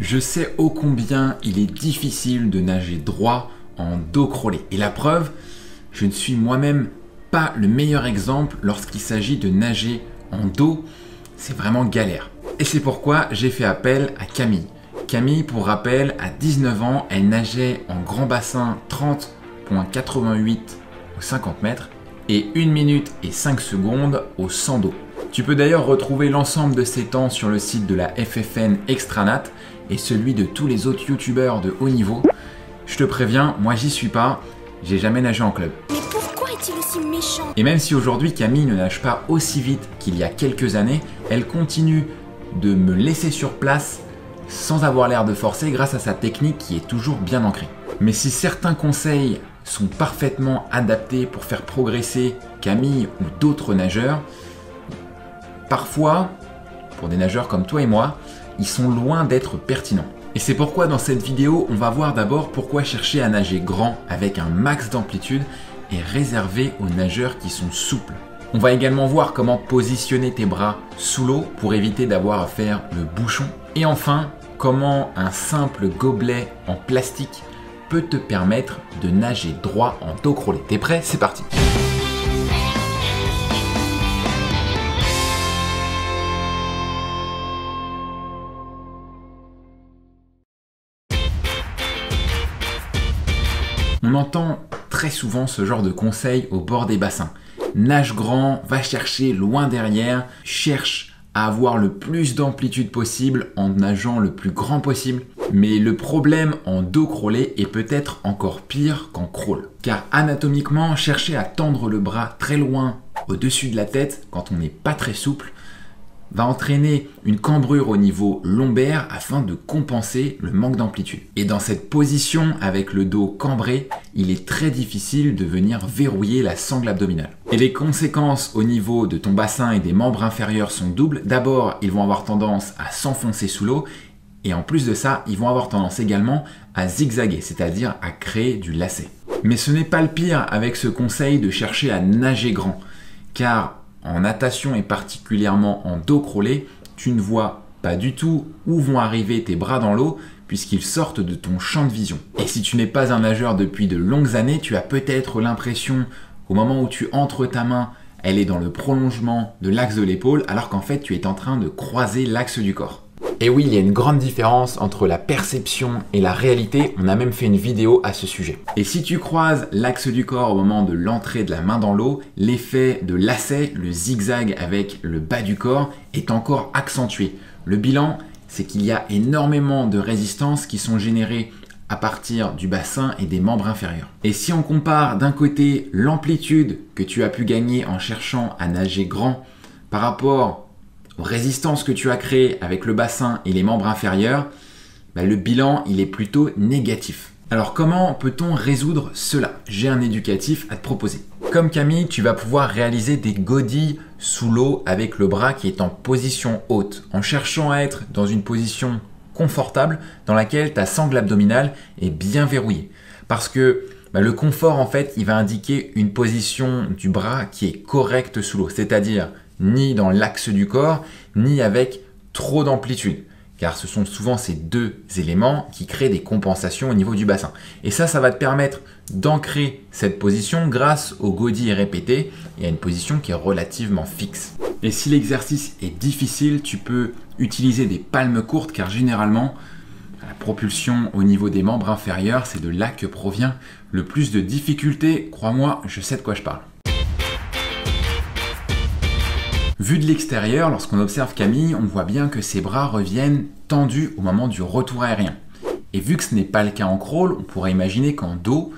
Je sais ô combien il est difficile de nager droit en dos crawlé. Et la preuve, je ne suis moi-même pas le meilleur exemple lorsqu'il s'agit de nager en dos. C'est vraiment galère. Et c'est pourquoi j'ai fait appel à Camille. Camille, pour rappel, à 19 ans, elle nageait en grand bassin 30,88 au 50 mètres et 1 minute et 5 secondes au 100 dos. Tu peux d'ailleurs retrouver l'ensemble de ces temps sur le site de la FFN Extranat et celui de tous les autres youtubeurs de haut niveau. Je te préviens, moi j'y suis pas, j'ai jamais nagé en club. Mais pourquoi est-il aussi méchant? Et même si aujourd'hui Camille ne nage pas aussi vite qu'il y a quelques années, elle continue de me laisser sur place sans avoir l'air de forcer grâce à sa technique qui est toujours bien ancrée. Mais si certains conseils sont parfaitement adaptés pour faire progresser Camille ou d'autres nageurs, parfois, pour des nageurs comme toi et moi, ils sont loin d'être pertinents. Et c'est pourquoi dans cette vidéo, on va voir d'abord pourquoi chercher à nager grand avec un max d'amplitude est réservé aux nageurs qui sont souples. On va également voir comment positionner tes bras sous l'eau pour éviter d'avoir à faire le bouchon. Et enfin, comment un simple gobelet en plastique peut te permettre de nager droit en dos crawlé. T'es prêt? C'est parti! On entend très souvent ce genre de conseils au bord des bassins. Nage grand, va chercher loin derrière, cherche à avoir le plus d'amplitude possible en nageant le plus grand possible. Mais le problème en dos crawlé est peut-être encore pire qu'en crawl. Car anatomiquement, chercher à tendre le bras très loin au-dessus de la tête quand on n'est pas très souple va entraîner une cambrure au niveau lombaire afin de compenser le manque d'amplitude. Et dans cette position avec le dos cambré, il est très difficile de venir verrouiller la sangle abdominale. Et les conséquences au niveau de ton bassin et des membres inférieurs sont doubles. D'abord, ils vont avoir tendance à s'enfoncer sous l'eau et en plus de ça, ils vont avoir tendance également à zigzaguer, c'est-à-dire à créer du lacet. Mais ce n'est pas le pire avec ce conseil de chercher à nager grand, car en natation et particulièrement en dos crawlé, tu ne vois pas du tout où vont arriver tes bras dans l'eau puisqu'ils sortent de ton champ de vision. Et si tu n'es pas un nageur depuis de longues années, tu as peut-être l'impression qu'au moment où tu entres ta main, elle est dans le prolongement de l'axe de l'épaule alors qu'en fait tu es en train de croiser l'axe du corps. Et oui, il y a une grande différence entre la perception et la réalité. On a même fait une vidéo à ce sujet. Et si tu croises l'axe du corps au moment de l'entrée de la main dans l'eau, l'effet de lacet, le zigzag avec le bas du corps, est encore accentué. Le bilan, c'est qu'il y a énormément de résistances qui sont générées à partir du bassin et des membres inférieurs. Et si on compare d'un côté l'amplitude que tu as pu gagner en cherchant à nager grand par rapport résistance que tu as créée avec le bassin et les membres inférieurs, le bilan il est plutôt négatif. Alors comment peut-on résoudre cela? J'ai un éducatif à te proposer. Comme Camille, tu vas pouvoir réaliser des godilles sous l'eau avec le bras qui est en position haute, en cherchant à être dans une position confortable dans laquelle ta sangle abdominale est bien verrouillée. Parce que le confort en fait, il va indiquer une position du bras qui est correcte sous l'eau, c'est-à-dire ni dans l'axe du corps, ni avec trop d'amplitude. Car ce sont souvent ces deux éléments qui créent des compensations au niveau du bassin. Et ça va te permettre d'ancrer cette position grâce aux godilles répétées et à une position qui est relativement fixe. Et si l'exercice est difficile, tu peux utiliser des palmes courtes car généralement, la propulsion au niveau des membres inférieurs, c'est de là que provient le plus de difficultés. Crois-moi, je sais de quoi je parle. Vu de l'extérieur, lorsqu'on observe Camille, on voit bien que ses bras reviennent tendus au moment du retour aérien. Et vu que ce n'est pas le cas en crawl, on pourrait imaginer qu'en dos,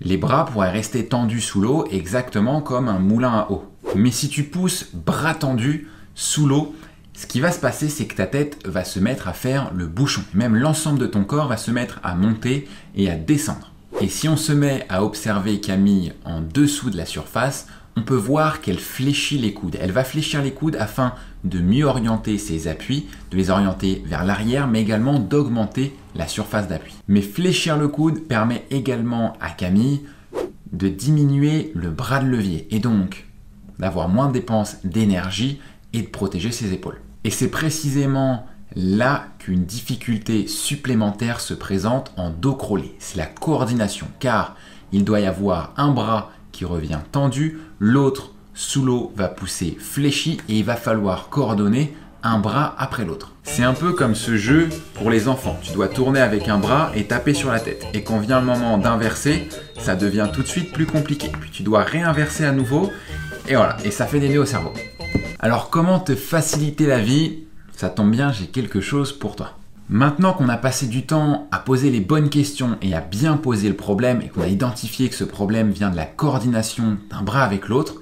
les bras pourraient rester tendus sous l'eau exactement comme un moulin à eau. Mais si tu pousses bras tendus sous l'eau, ce qui va se passer, c'est que ta tête va se mettre à faire le bouchon. Même l'ensemble de ton corps va se mettre à monter et à descendre. Et si on se met à observer Camille en dessous de la surface, on peut voir qu'elle fléchit les coudes. Elle va fléchir les coudes afin de mieux orienter ses appuis, de les orienter vers l'arrière, mais également d'augmenter la surface d'appui. Mais fléchir le coude permet également à Camille de diminuer le bras de levier et donc d'avoir moins de dépenses d'énergie et de protéger ses épaules. Et c'est précisément là qu'une difficulté supplémentaire se présente en dos crawlé, c'est la coordination, car il doit y avoir un bras qui revient tendu, l'autre sous l'eau va pousser fléchi et il va falloir coordonner un bras après l'autre. C'est un peu comme ce jeu pour les enfants, tu dois tourner avec un bras et taper sur la tête, et quand vient le moment d'inverser, ça devient tout de suite plus compliqué, puis tu dois réinverser à nouveau, et voilà, et ça fait des nœuds au cerveau. Alors comment te faciliter la vie? Ça tombe bien, j'ai quelque chose pour toi. Maintenant qu'on a passé du temps à poser les bonnes questions et à bien poser le problème, et qu'on a identifié que ce problème vient de la coordination d'un bras avec l'autre,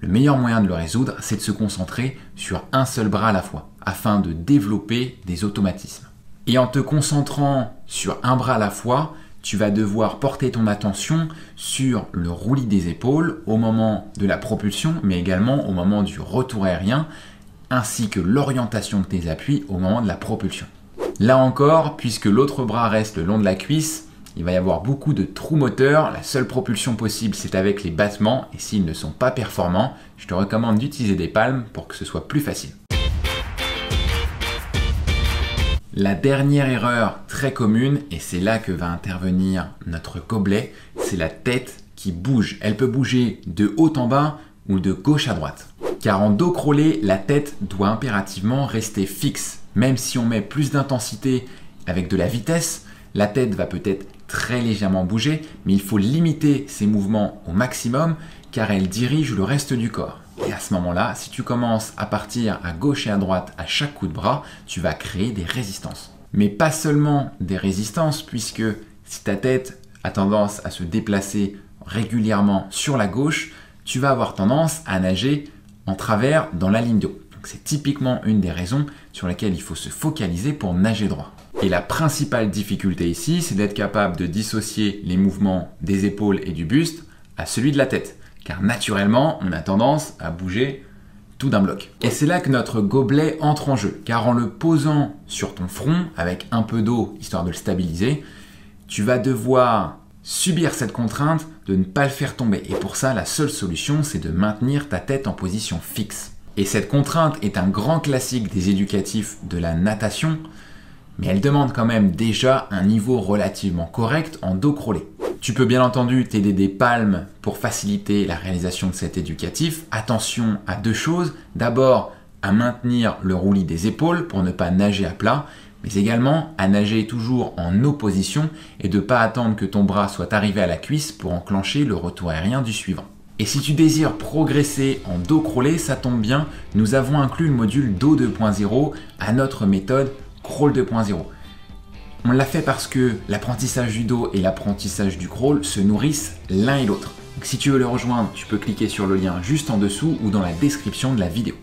le meilleur moyen de le résoudre, c'est de se concentrer sur un seul bras à la fois, afin de développer des automatismes. Et en te concentrant sur un bras à la fois, tu vas devoir porter ton attention sur le roulis des épaules au moment de la propulsion, mais également au moment du retour aérien, ainsi que l'orientation de tes appuis au moment de la propulsion. Là encore, puisque l'autre bras reste le long de la cuisse, il va y avoir beaucoup de trous moteurs, la seule propulsion possible c'est avec les battements, et s'ils ne sont pas performants, je te recommande d'utiliser des palmes pour que ce soit plus facile. La dernière erreur très commune, et c'est là que va intervenir notre gobelet, c'est la tête qui bouge. Elle peut bouger de haut en bas ou de gauche à droite. Car en dos crawlé, la tête doit impérativement rester fixe. Même si on met plus d'intensité avec de la vitesse, la tête va peut-être très légèrement bouger, mais il faut limiter ses mouvements au maximum car elle dirige le reste du corps. Et à ce moment-là, si tu commences à partir à gauche et à droite à chaque coup de bras, tu vas créer des résistances. Mais pas seulement des résistances, puisque si ta tête a tendance à se déplacer régulièrement sur la gauche, tu vas avoir tendance à nager en travers dans la ligne d'eau. C'est typiquement une des raisons sur lesquelles il faut se focaliser pour nager droit. Et la principale difficulté ici, c'est d'être capable de dissocier les mouvements des épaules et du buste à celui de la tête. Car naturellement, on a tendance à bouger tout d'un bloc. Et c'est là que notre gobelet entre en jeu. Car en le posant sur ton front avec un peu d'eau, histoire de le stabiliser, tu vas devoir subir cette contrainte de ne pas le faire tomber. Et pour ça, la seule solution, c'est de maintenir ta tête en position fixe. Et cette contrainte est un grand classique des éducatifs de la natation, mais elle demande quand même déjà un niveau relativement correct en dos crawlé. Tu peux bien entendu t'aider des palmes pour faciliter la réalisation de cet éducatif. Attention à deux choses. D'abord, à maintenir le roulis des épaules pour ne pas nager à plat, mais également à nager toujours en opposition et de ne pas attendre que ton bras soit arrivé à la cuisse pour enclencher le retour aérien du suivant. Et si tu désires progresser en dos crawlé, ça tombe bien, nous avons inclus le module Dos 2.0 à notre méthode Crawl 2.0. On l'a fait parce que l'apprentissage du dos et l'apprentissage du crawl se nourrissent l'un et l'autre. Si tu veux le rejoindre, tu peux cliquer sur le lien juste en dessous ou dans la description de la vidéo.